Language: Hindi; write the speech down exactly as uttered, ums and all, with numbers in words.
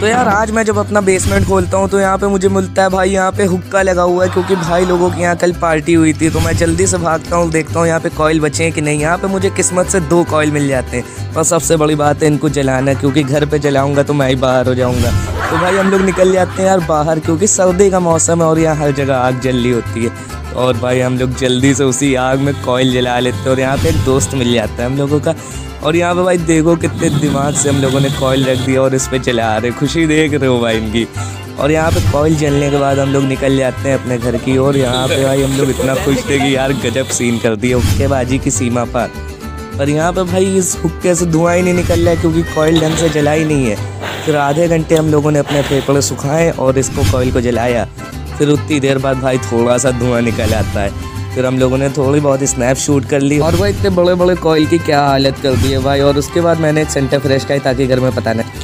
तो यार आज मैं जब अपना बेसमेंट खोलता हूँ तो यहाँ पे मुझे मिलता है भाई यहाँ पे हुक्का लगा हुआ है, क्योंकि भाई लोगों की यहाँ कल पार्टी हुई थी। तो मैं जल्दी से भागता हूँ, देखता हूँ यहाँ पे कॉयल बचे हैं कि नहीं। यहाँ पे मुझे किस्मत से दो कॉयल मिल जाते हैं, पर सबसे बड़ी बात है इनको जलाना, क्योंकि घर पे जलाऊंगा तो मैं ही बाहर हो जाऊँगा। तो भाई हम लोग निकल जाते हैं यार बाहर, क्योंकि सर्दी का मौसम है और यहाँ हर जगह आग जल रही होती है। और भाई हम लोग जल्दी से उसी आग में कॉयल जला लेते हैं और यहाँ पे एक दोस्त मिल जाता है हम लोगों का। और यहाँ पे भाई देखो कितने दिमाग से हम लोगों ने कॉयल रख दिया और इस पर जला रहे, खुशी देख रहे हो भाई इनकी। और यहाँ पे कॉयल जलने के बाद हम लोग निकल जाते हैं अपने घर की ओर। यहाँ पे भाई हम लोग इतना खुश थे कि यार गजब सीन कर दिया, हुक्केबाजी की सीमा पार। पर यहाँ पे भाई इस हुक्के से धुआं ही नहीं निकल रहा है, क्योंकि कॉयल ढंग से जला ही नहीं है। फिर आधे घंटे हम लोगों ने अपने फेफड़े सुखाए और इसको कॉयल को जलाया। फिर उतनी देर बाद भाई थोड़ा सा धुआं निकल आता है। फिर हम लोगों ने थोड़ी बहुत स्नैप शूट कर ली। और भाई इतने बड़े बड़े कॉयल की क्या हालत कर दी है भाई। और उसके बाद मैंने एक सेंटर फ्रेश का ही, ताकि घर में पता नहीं